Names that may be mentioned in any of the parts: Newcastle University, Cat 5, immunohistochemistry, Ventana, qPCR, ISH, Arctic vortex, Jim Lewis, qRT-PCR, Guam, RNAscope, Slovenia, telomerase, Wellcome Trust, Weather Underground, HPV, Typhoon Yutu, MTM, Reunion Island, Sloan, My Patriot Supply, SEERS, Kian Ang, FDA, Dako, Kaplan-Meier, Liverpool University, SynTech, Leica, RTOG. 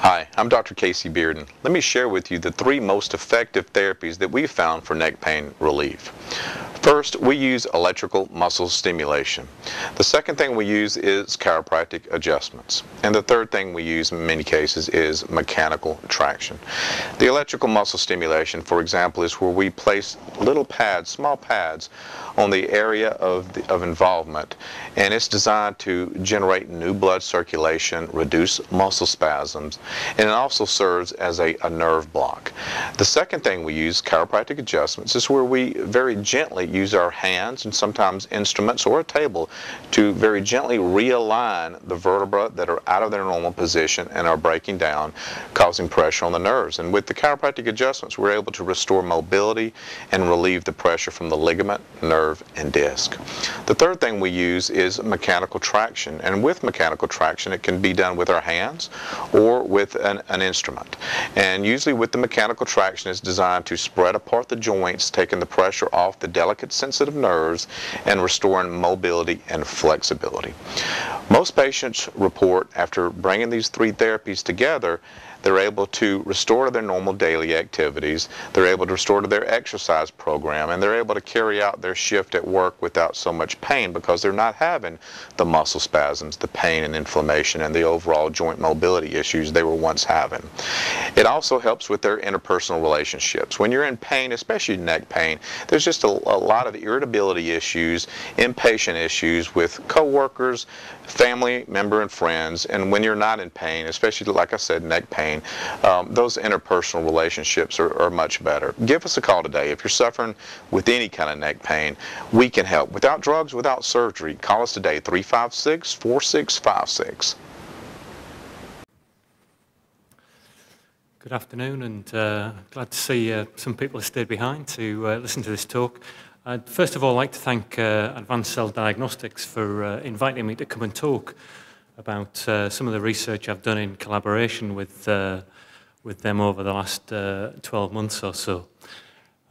Hi, I'm Dr. Casey Bearden. Let me share with you the three most effective therapies that we've found for neck pain relief. First, we use electrical muscle stimulation. The second thing we use is chiropractic adjustments. And the third thing we use in many cases is mechanical traction. The electrical muscle stimulation, for example, is where we place little pads, small pads, on the area of involvement. And it's designed to generate new blood circulation, reduce muscle spasms, and it also serves as a nerve block. The second thing we use, chiropractic adjustments, is where we very gently use our hands and sometimes instruments or a table to very gently realign the vertebrae that are out of their normal position and are breaking down, causing pressure on the nerves. And with the chiropractic adjustments, we're able to restore mobility and relieve the pressure from the ligament, nerve, and disc. The third thing we use is mechanical traction. And with mechanical traction, it can be done with our hands or with an instrument. And usually with the mechanical traction, it's designed to spread apart the joints, taking the pressure off the delicate sensitive nerves and restoring mobility and flexibility. Most patients report after bringing these three therapies together, they're able to restore to their normal daily activities, they're able to restore to their exercise program, and they're able to carry out their shift at work without so much pain because they're not having the muscle spasms, the pain and inflammation, and the overall joint mobility issues they were once having. It also helps with their interpersonal relationships. When you're in pain, especially neck pain, there's just a lot of irritability issues, impatient issues with coworkers, family member, and friends. And when you're not in pain, especially like I said, neck pain, those interpersonal relationships are much better. Give us a call today. If you're suffering with any kind of neck pain, we can help. Without drugs, without surgery, call us today, 356-4656. Good afternoon, and glad to see some people have stayed behind to listen to this talk. I'd first of all like to thank Advanced Cell Diagnostics for inviting me to come and talk about some of the research I've done in collaboration with them over the last 12 months or so.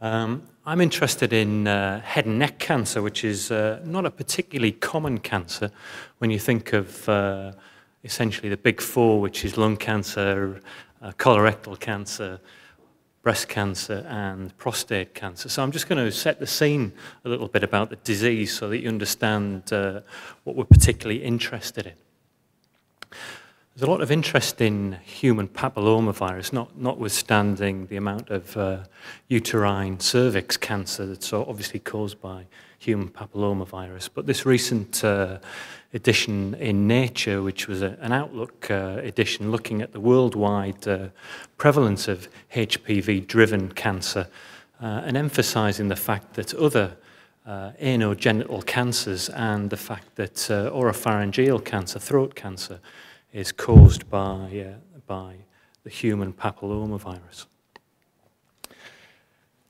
I'm interested in head and neck cancer, which is not a particularly common cancer when you think of essentially the big four, which is lung cancer, colorectal cancer, breast cancer, and prostate cancer. So I'm just going to set the scene a little bit about the disease so that you understand what we're particularly interested in. There's a lot of interest in human papillomavirus, notwithstanding the amount of uterine cervix cancer that's obviously caused by human papillomavirus. But this recent edition in Nature, which was an Outlook edition looking at the worldwide prevalence of HPV-driven cancer and emphasizing the fact that other anogenital cancers and the fact that oropharyngeal cancer, throat cancer, is caused by the human papillomavirus.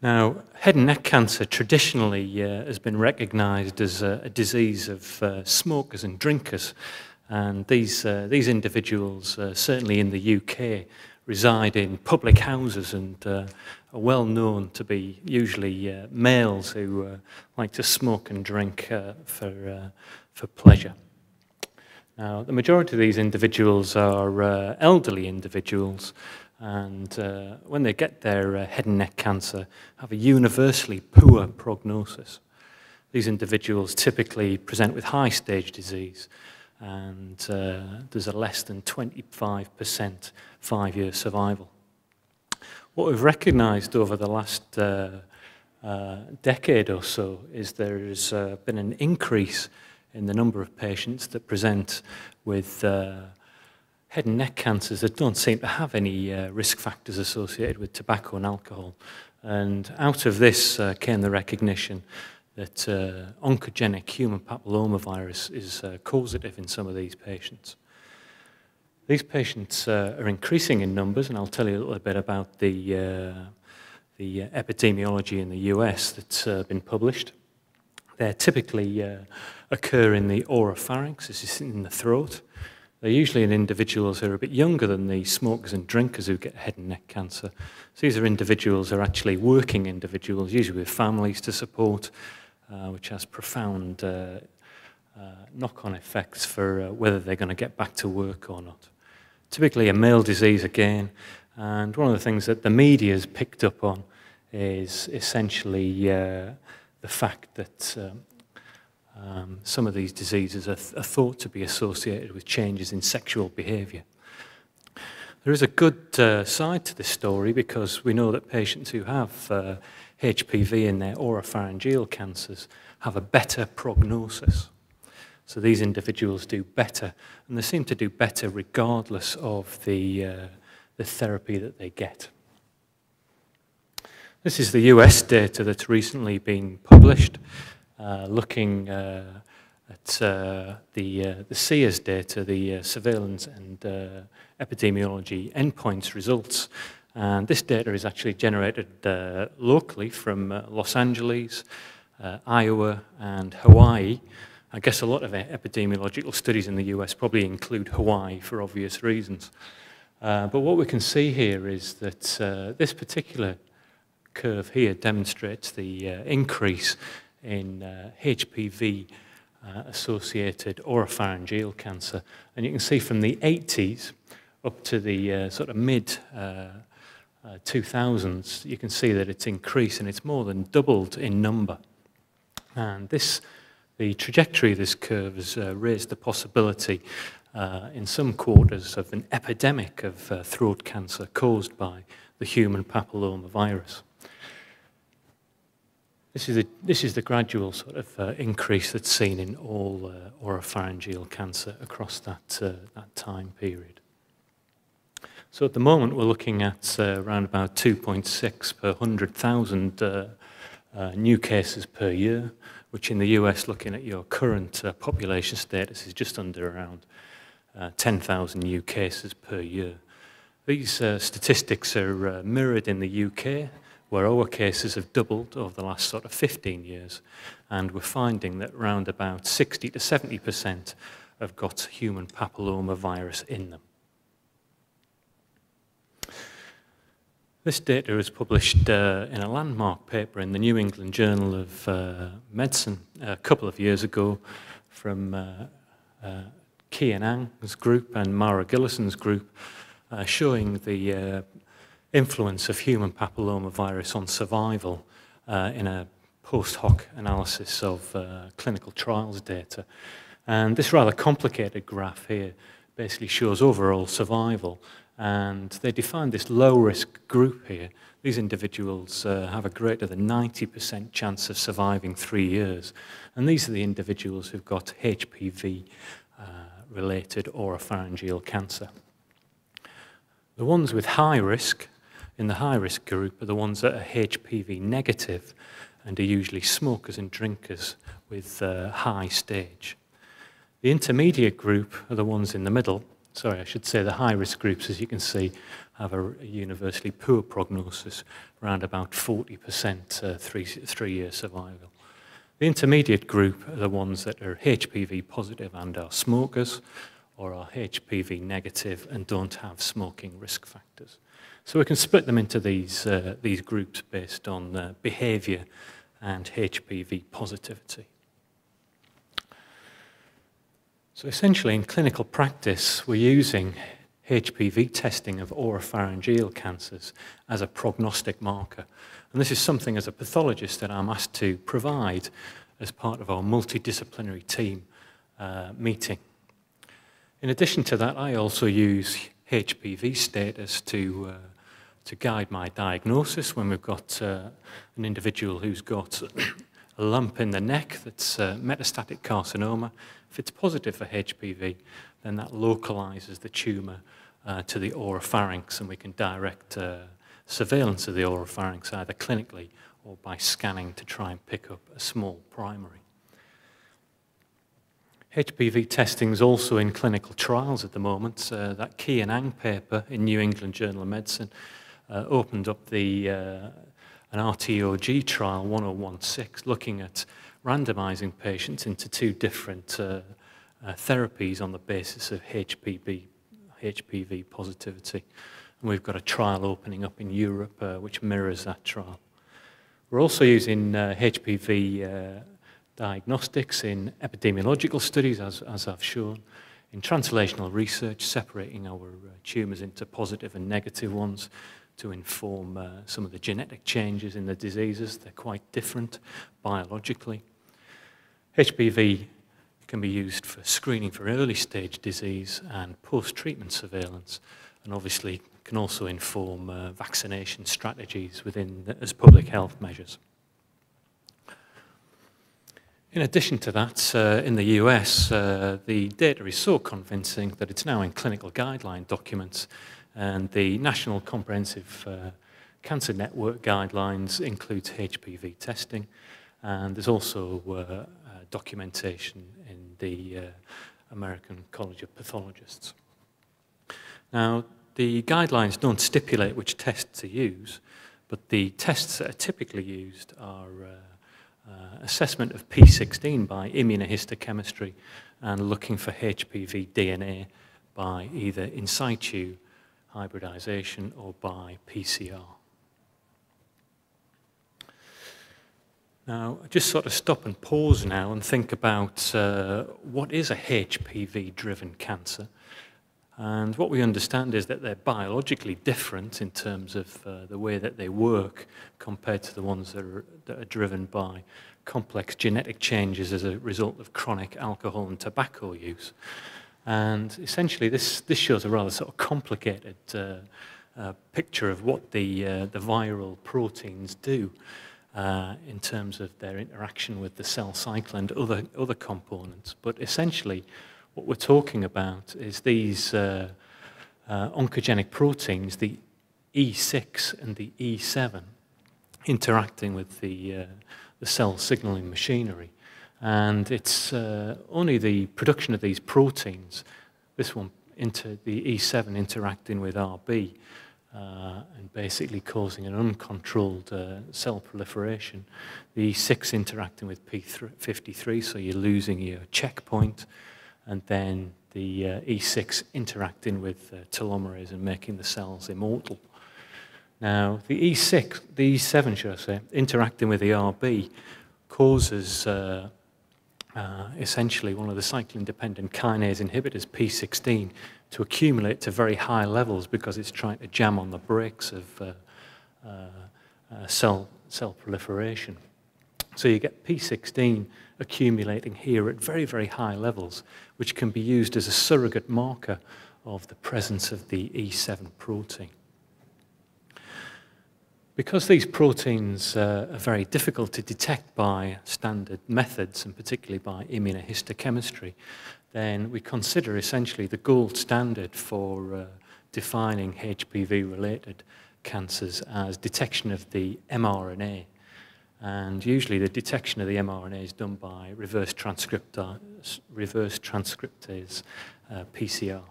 Now, head and neck cancer traditionally has been recognized as a disease of smokers and drinkers, and these individuals, certainly in the UK, reside in public houses and are well known to be usually males who like to smoke and drink for pleasure. Now, the majority of these individuals are elderly individuals, and when they get their head and neck cancer, have a universally poor prognosis. These individuals typically present with high-stage disease, and there's a less than 25% 5-year survival. What we've recognized over the last decade or so is there's been an increase in the number of patients that present with head and neck cancers that don't seem to have any risk factors associated with tobacco and alcohol. And out of this came the recognition that oncogenic human papillomavirus is causative in some of these patients. These patients are increasing in numbers, and I'll tell you a little bit about the epidemiology in the US that's been published. They typically occur in the oropharynx, this is in the throat. They're usually in individuals who are a bit younger than the smokers and drinkers who get head and neck cancer. So these are individuals who are actually working individuals, usually with families to support, which has profound knock-on effects for whether they're going to get back to work or not. typically a male disease again. And one of the things that the media's picked up on is essentially the fact that some of these diseases are thought to be associated with changes in sexual behavior. There is a good side to this story because we know that patients who have HPV in their oropharyngeal cancers have a better prognosis. So these individuals do better, and they seem to do better regardless of the therapy that they get. This is the US data that's recently been published, looking at the SEERS data, the surveillance and epidemiology endpoints results. And this data is actually generated locally from Los Angeles, Iowa, and Hawaii. I guess a lot of epidemiological studies in the US probably include Hawaii for obvious reasons. But what we can see here is that this particular curve here demonstrates the increase in HPV-associated oropharyngeal cancer. And you can see from the 80s up to the sort of mid-2000s, you can see that it's increased and it's more than doubled in number. And the trajectory of this curve has raised the possibility in some quarters of an epidemic of throat cancer caused by the human papillomavirus. This is the gradual sort of increase that's seen in all oropharyngeal cancer across that, that time period. So at the moment, we're looking at around about 2.6 per 100,000 new cases per year, which in the US, looking at your current population status, is just under around 10,000 new cases per year. These statistics are mirrored in the UK, where our cases have doubled over the last sort of 15 years, and we're finding that around about 60 to 70% have got human papillomavirus in them. This data was published in a landmark paper in the New England Journal of Medicine a couple of years ago from Kian Ang's group and Mara Gillison's group, showing the influence of human papillomavirus on survival in a post hoc analysis of clinical trials data. And this rather complicated graph here basically shows overall survival. And they defined this low-risk group here. These individuals have a greater than 90% chance of surviving 3 years. And these are the individuals who've got HPV-related oropharyngeal cancer. The ones with high risk, in the high-risk group, are the ones that are HPV negative and are usually smokers and drinkers with high stage. The intermediate group are the ones in the middle. Sorry, I should say the high-risk groups, as you can see, have a universally poor prognosis, around about 40% three-year survival. The intermediate group are the ones that are HPV positive and are smokers, or are HPV negative and don't have smoking risk factors. So we can split them into these groups based on behavior and HPV positivity. So essentially, in clinical practice, we're using HPV testing of oropharyngeal cancers as a prognostic marker. And this is something, as a pathologist, that I'm asked to provide as part of our multidisciplinary team meeting. In addition to that, I also use HPV status to guide my diagnosis when we've got an individual who's got a lump in the neck that's metastatic carcinoma. If it's positive for HPV, then that localizes the tumor to the oropharynx, and we can direct surveillance of the oropharynx either clinically or by scanning to try and pick up a small primary. HPV testing is also in clinical trials at the moment. That Kian Ang paper in New England Journal of Medicine opened up an RTOG trial 1016 looking at randomizing patients into two different therapies on the basis of HPV positivity. And we've got a trial opening up in Europe which mirrors that trial. We're also using HPV diagnostics in epidemiological studies, as I've shown, in translational research, separating our tumours into positive and negative ones to inform some of the genetic changes in the diseases. They're quite different biologically. HPV can be used for screening for early stage disease and post-treatment surveillance, and obviously can also inform vaccination strategies within as public health measures. In addition to that, in the US, the data is so convincing that it's now in clinical guideline documents, and the National Comprehensive Cancer Network guidelines includes HPV testing, and there's also documentation in the American College of Pathologists. Now, the guidelines don't stipulate which tests to use, but the tests that are typically used are assessment of P16 by immunohistochemistry and looking for HPV DNA by either in situ hybridization or by PCR. Now, I just sort of stop and pause now and think about what is a HPV-driven cancer. And what we understand is that they're biologically different in terms of the way that they work compared to the ones that are driven by complex genetic changes as a result of chronic alcohol and tobacco use. And essentially, this shows a rather sort of complicated picture of what the viral proteins do in terms of their interaction with the cell cycle and other components. But essentially, what we're talking about is these oncogenic proteins, the E6 and the E7, interacting with the cell signaling machinery. And it's only the production of these proteins, this one, into the E7 interacting with RB, and basically causing an uncontrolled cell proliferation. The E6 interacting with P53, so you're losing your checkpoint, and then the E6 interacting with telomerase and making the cells immortal. Now, the E7, should I say, interacting with the RB causes essentially one of the cyclin-dependent kinase inhibitors, P16, to accumulate to very high levels because it's trying to jam on the brakes of cell proliferation. So you get P16 accumulating here at very, very high levels, which can be used as a surrogate marker of the presence of the E7 protein. Because these proteins are very difficult to detect by standard methods, and particularly by immunohistochemistry, then we consider essentially the gold standard for defining HPV-related cancers as detection of the mRNA. And usually the detection of the mRNA is done by reverse transcriptase PCR.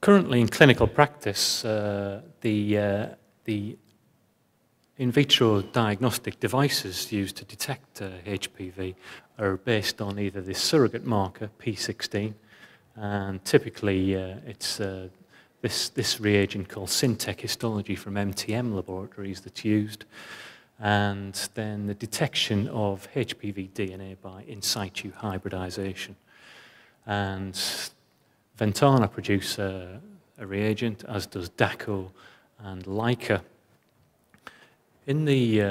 Currently, in clinical practice, the in vitro diagnostic devices used to detect HPV are based on either this surrogate marker, P16, and typically it's this reagent called SynTech histology from MTM laboratories that's used, and then the detection of HPV DNA by in situ hybridization. And Ventana produce a reagent, as does Dako and Leica. In the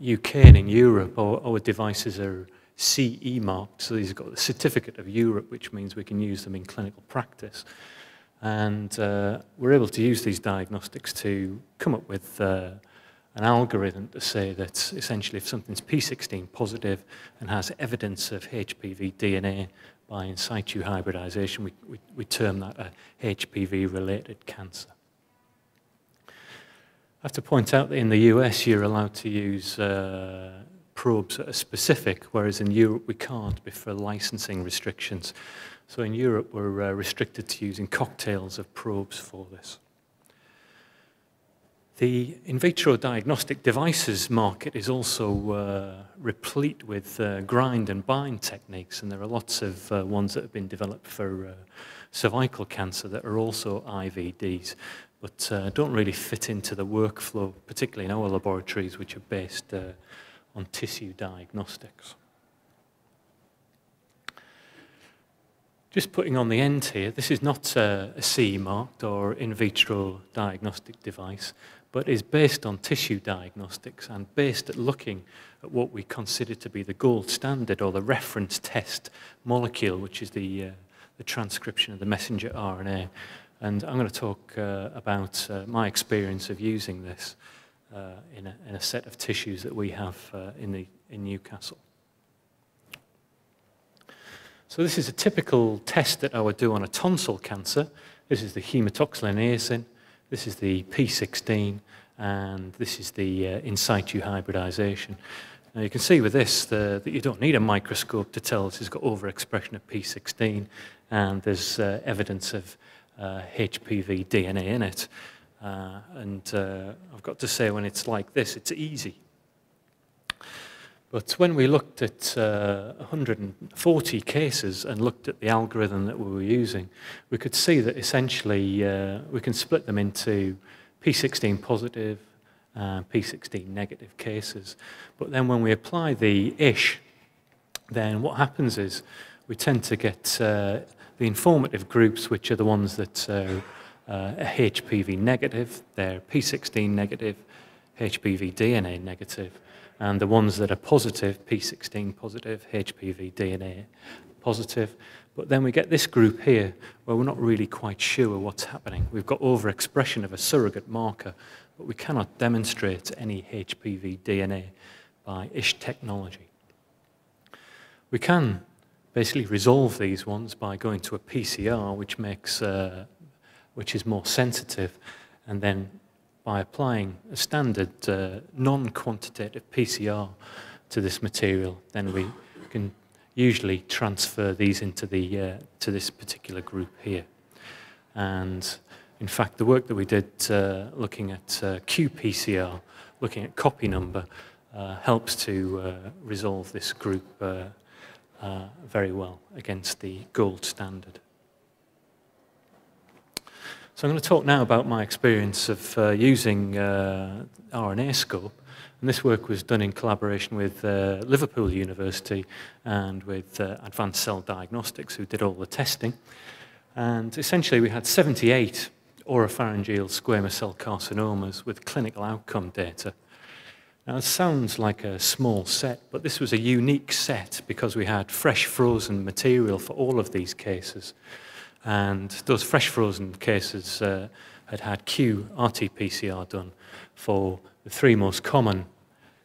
UK and in Europe, our devices are CE marked, so these have got the Certificate of Europe, which means we can use them in clinical practice. And we're able to use these diagnostics to come up with an algorithm to say that essentially if something's P16 positive and has evidence of HPV DNA by in situ hybridization, we term that a HPV-related cancer. I have to point out that in the US, you're allowed to use probes that are specific, whereas in Europe we can't for licensing restrictions. So in Europe, we're restricted to using cocktails of probes for this. The in vitro diagnostic devices market is also replete with grind and bind techniques, and there are lots of ones that have been developed for cervical cancer that are also IVDs, but don't really fit into the workflow, particularly in our laboratories, which are based on tissue diagnostics. Just putting on the end here, this is not a CE marked or in vitro diagnostic device, but is based on tissue diagnostics and based at looking at what we consider to be the gold standard or the reference test molecule, which is the transcription of the messenger RNA. And I'm going to talk about my experience of using this in a set of tissues that we have in Newcastle. So this is a typical test that I would do on a tonsil cancer. This is the hematoxylin eosin, this is the P16, and this is the in situ hybridization. Now you can see with this that you don't need a microscope to tell this has got overexpression of P16, and there's evidence of HPV DNA in it. I've got to say, when it's like this, it's easy. But when we looked at 140 cases and looked at the algorithm that we were using, we could see that essentially we can split them into P16 positive and P16 negative cases. But then when we apply the ISH, then what happens is we tend to get the informative groups, which are the ones that are HPV negative, they're P16 negative, HPV DNA negative, and the ones that are positive, P16 positive, HPV DNA positive. But then we get this group here where we're not really quite sure what's happening. We've got overexpression of a surrogate marker, but we cannot demonstrate any HPV DNA by ISH technology. We can basically resolve these ones by going to a PCR, which makes, which is more sensitive, and then by applying a standard non-quantitative PCR to this material, then we can usually transfer these into the to this particular group here. And in fact, the work that we did looking at qPCR, looking at copy number, helps to resolve this group very well against the gold standard. So I'm going to talk now about my experience of using RNAscope, and this work was done in collaboration with Liverpool University and with Advanced Cell Diagnostics, who did all the testing. And essentially we had 78 oropharyngeal squamous cell carcinomas with clinical outcome data. Now it sounds like a small set, but this was a unique set because we had fresh frozen material for all of these cases. And those fresh frozen cases had had qRT-PCR done for the three most common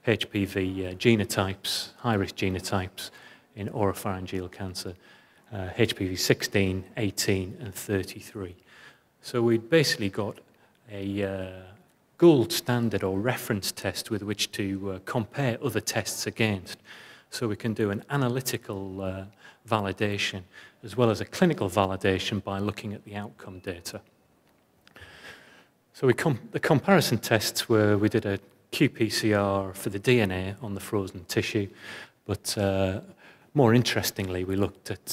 HPV genotypes, high-risk genotypes in oropharyngeal cancer, HPV 16, 18, and 33. So we'd basically got a gold standard or reference test with which to compare other tests against. So we can do an analytical validation as well as a clinical validation by looking at the outcome data. So the comparison tests were, we did a qPCR for the DNA on the frozen tissue, but more interestingly, we looked at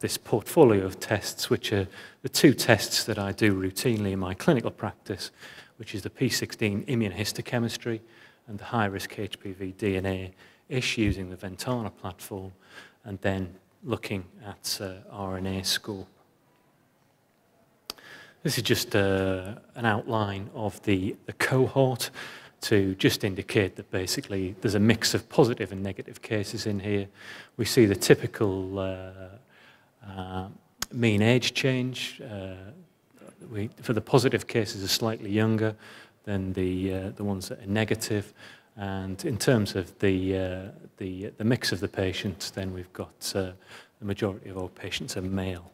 this portfolio of tests, which are the two tests that I do routinely in my clinical practice, which is the P16 immunohistochemistry and the high-risk HPV DNA ISH using the Ventana platform, and then looking at RNAscope. This is just an outline of the cohort to just indicate that basically there's a mix of positive and negative cases in here. We see the typical mean age change. For the positive cases are slightly younger than the ones that are negative. And in terms of the mix of the patients, then we've got the majority of all patients are male.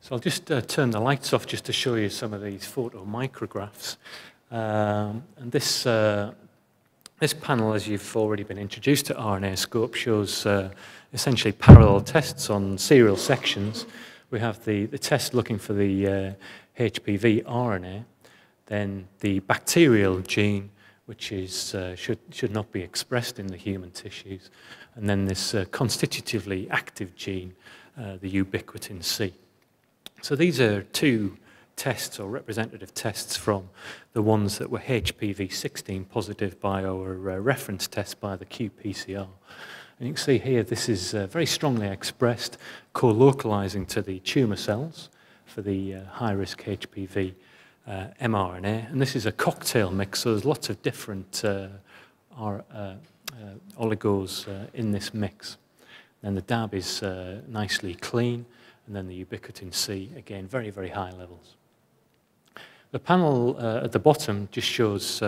So I'll just turn the lights off just to show you some of these photomicrographs. And this panel, as you've already been introduced to RNAscope, shows essentially parallel tests on serial sections. We have the test looking for the HPV RNA. Then the bacterial gene, which is, should not be expressed in the human tissues, and then this constitutively active gene, the ubiquitin C. So these are two tests or representative tests from the ones that were HPV 16 positive by our reference test by the qPCR. And you can see here, this is very strongly expressed, co-localizing to the tumor cells for the high-risk HPV mRNA. And this is a cocktail mix, so there's lots of different oligos in this mix. And the DAB is nicely clean, and then the ubiquitin C, again, very, very high levels. The panel at the bottom just shows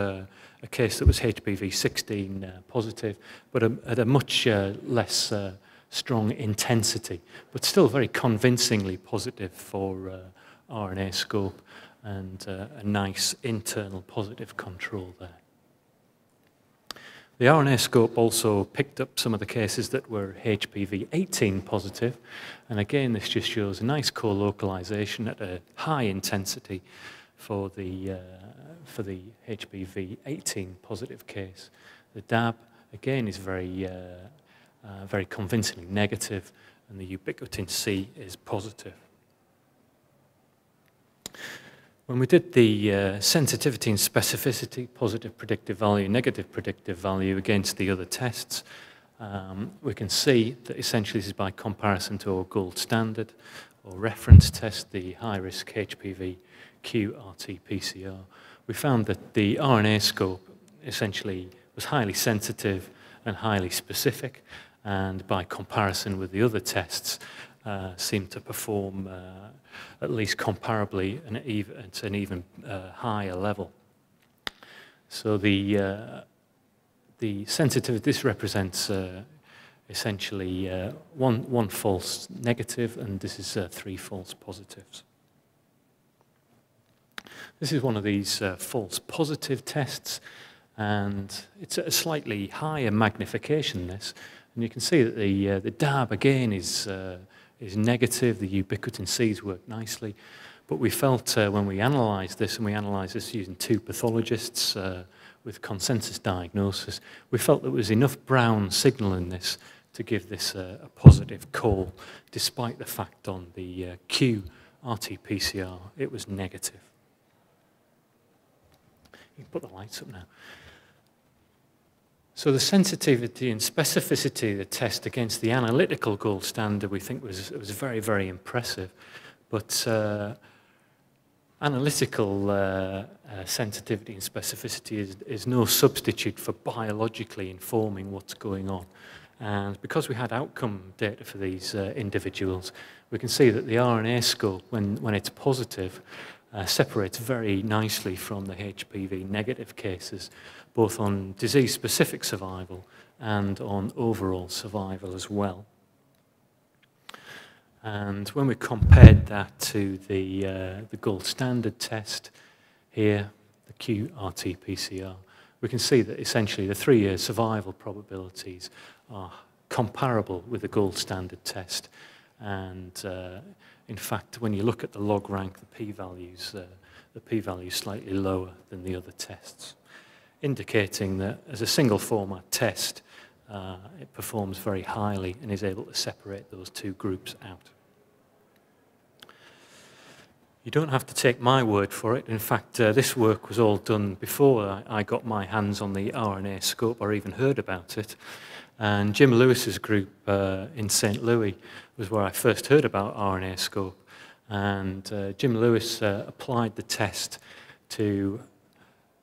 a case that was HPV 16 positive, but at a much less strong intensity, but still very convincingly positive for RNAscope, and a nice internal positive control there. The RNAscope also picked up some of the cases that were HPV 18 positive, and again this just shows a nice co-localization at a high intensity for the HPV 18 positive case. The DAB again is very very convincingly negative, and the ubiquitin C is positive. When we did the sensitivity and specificity, positive predictive value, negative predictive value against the other tests, we can see that essentially this is by comparison to our gold standard or reference test, the high-risk HPV qRT-PCR. We found that the RNAscope essentially was highly sensitive and highly specific, and by comparison with the other tests, seem to perform at least comparably and at an even higher level. So the sensitivity, this represents essentially one false negative, and this is three false positives. This is one of these false positive tests, and it's at a slightly higher magnification, this, and you can see that the DAB again is negative, the ubiquitin C's work nicely, but we felt when we analysed this, and we analysed this using two pathologists with consensus diagnosis, we felt there was enough brown signal in this to give this a positive call, despite the fact on the qRT-PCR it was negative. You can put the lights up now. So the sensitivity and specificity of the test against the analytical gold standard, we think was very, very impressive. But analytical sensitivity and specificity is no substitute for biologically informing what's going on. And because we had outcome data for these individuals, we can see that the RNAscope, when it's positive, separates very nicely from the HPV negative cases, both on disease-specific survival and on overall survival as well. And when we compared that to the gold standard test here, the qRT-PCR, we can see that essentially the 3-year survival probabilities are comparable with the gold standard test, and in fact, when you look at the log rank, the p-value is slightly lower than the other tests, indicating that as a single format test, it performs very highly and is able to separate those two groups out. You don't have to take my word for it. In fact, this work was all done before I got my hands on the RNAscope or even heard about it. And Jim Lewis's group in St. Louis was where I first heard about RNAscope. And Jim Lewis applied the test to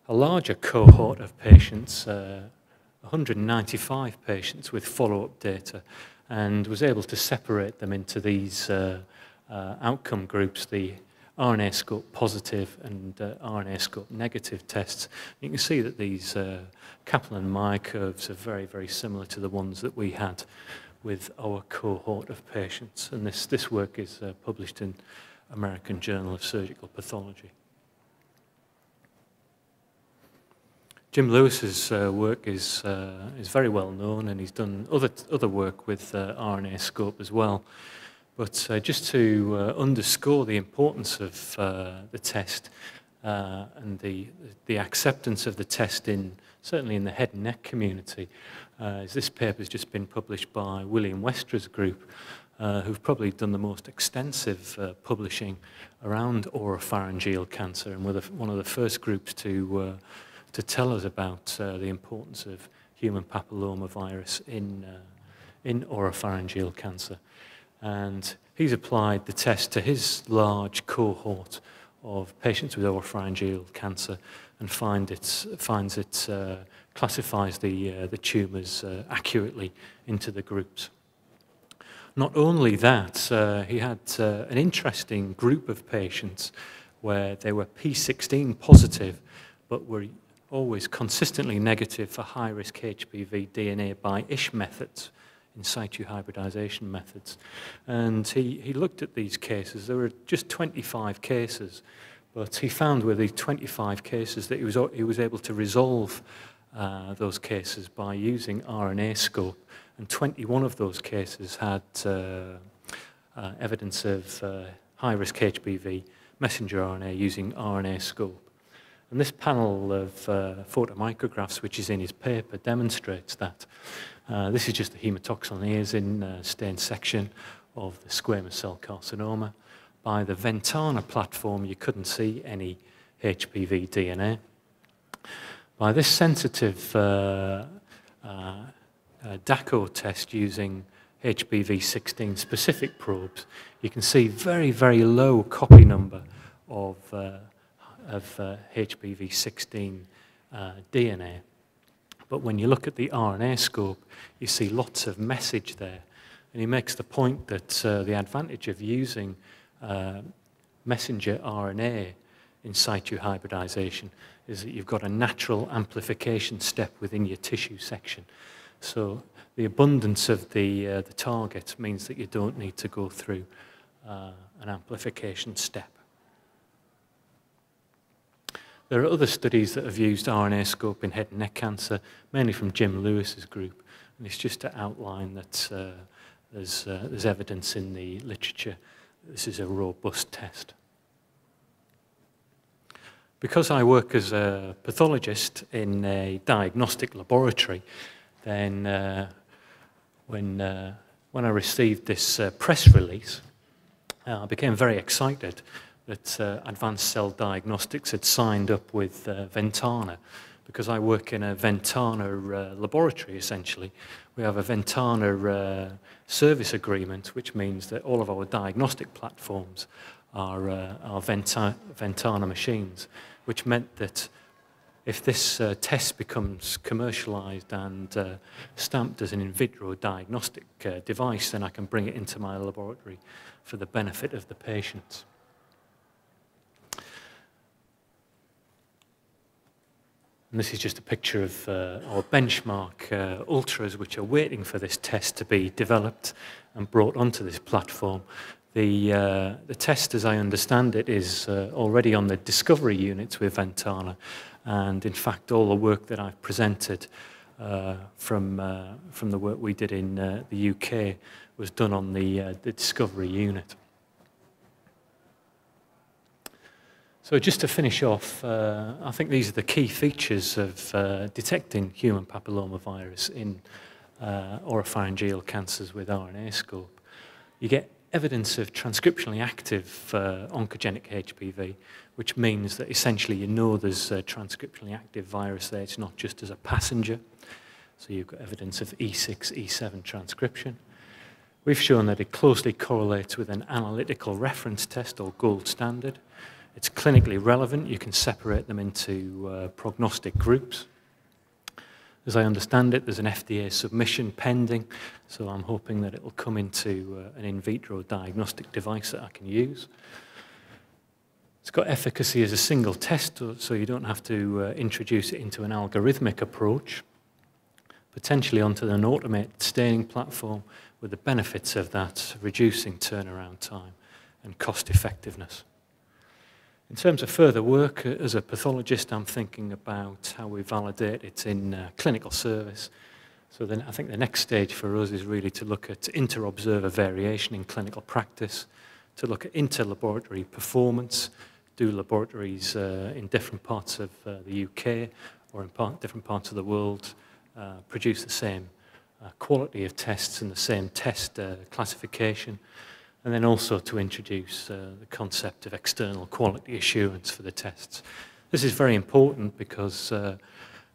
a larger cohort of patients, 195 patients with follow-up data, and was able to separate them into these outcome groups, the RNAscope positive and RNAscope negative tests. You can see that these Kaplan-Meier curves are very, very similar to the ones that we had with our cohort of patients. And this work is published in American Journal of Surgical Pathology. Jim Lewis's work is very well known, and he's done other work with RNAscope as well. But just to underscore the importance of the test and the acceptance of the test, certainly in the head and neck community, is this paper has just been published by William Westra's group, who've probably done the most extensive publishing around oropharyngeal cancer, and were one of the first groups to tell us about the importance of human papillomavirus in oropharyngeal cancer. And he's applied the test to his large cohort of patients with oropharyngeal cancer and finds it classifies the tumours accurately into the groups. Not only that, he had an interesting group of patients where they were P16 positive but were always consistently negative for high-risk HPV DNA by ISH methods, in situ hybridization methods. And he looked at these cases. There were just 25 cases, but he found with these 25 cases that he was able to resolve those cases by using RNAscope, and 21 of those cases had evidence of high-risk HPV messenger RNA using RNAscope. And this panel of photomicrographs, which is in his paper, demonstrates that. This is just the hematoxylin eosin stain section of the squamous cell carcinoma. By the Ventana platform, you couldn't see any HPV DNA. By this sensitive Dako test using HPV-16 specific probes, you can see very, very low copy number of HPV-16 DNA. But when you look at the RNAscope, you see lots of message there. And he makes the point that the advantage of using messenger RNA in situ hybridization is that you've got a natural amplification step within your tissue section. So the abundance of the target means that you don't need to go through an amplification step. There are other studies that have used RNAscope in head and neck cancer, mainly from Jim Lewis's group, and it's just to outline that there's evidence in the literature that this is a robust test. Because I work as a pathologist in a diagnostic laboratory, then when I received this press release, I became very excited that Advanced Cell Diagnostics had signed up with Ventana, because I work in a Ventana laboratory, essentially. We have a Ventana service agreement, which means that all of our diagnostic platforms are Ventana machines, which meant that if this test becomes commercialized and stamped as an in vitro diagnostic device, then I can bring it into my laboratory for the benefit of the patients. And this is just a picture of our benchmark ultras, which are waiting for this test to be developed and brought onto this platform. The test, as I understand it, is already on the discovery units with Ventana. And in fact, all the work that I've presented from the work we did in the UK was done on the discovery unit. So just to finish off, I think these are the key features of detecting human papillomavirus in oropharyngeal cancers with RNAscope. You get evidence of transcriptionally active oncogenic HPV, which means that essentially you know there's a transcriptionally active virus there. It's not just as a passenger. So you've got evidence of E6, E7 transcription. We've shown that it closely correlates with an analytical reference test, or gold standard. It's clinically relevant. You can separate them into prognostic groups. As I understand it, there's an FDA submission pending, so I'm hoping that it will come into an in vitro diagnostic device that I can use. It's got efficacy as a single test, so you don't have to introduce it into an algorithmic approach, potentially onto an automated staining platform, with the benefits of that reducing turnaround time and cost effectiveness. In terms of further work, as a pathologist, I'm thinking about how we validate it in clinical service. So then I think the next stage for us is really to look at inter-observer variation in clinical practice, to look at inter-laboratory performance. Do laboratories in different parts of the UK or in different parts of the world produce the same quality of tests and the same test classification? And then also to introduce the concept of external quality assurance for the tests. This is very important because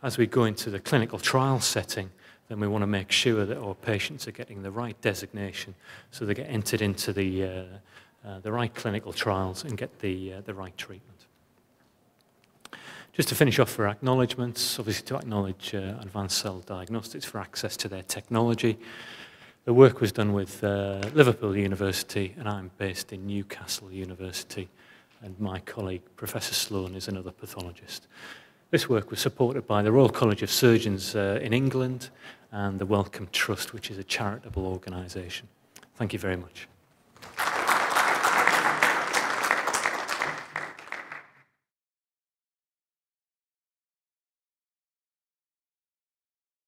as we go into the clinical trial setting, then we want to make sure that our patients are getting the right designation so they get entered into the right clinical trials and get the right treatment. Just to finish off for acknowledgements, obviously to acknowledge Advanced Cell Diagnostics for access to their technology. The work was done with Liverpool University, and I'm based in Newcastle University, and my colleague, Professor Sloan, is another pathologist. This work was supported by the Royal College of Surgeons in England and the Wellcome Trust, which is a charitable organisation. Thank you very much.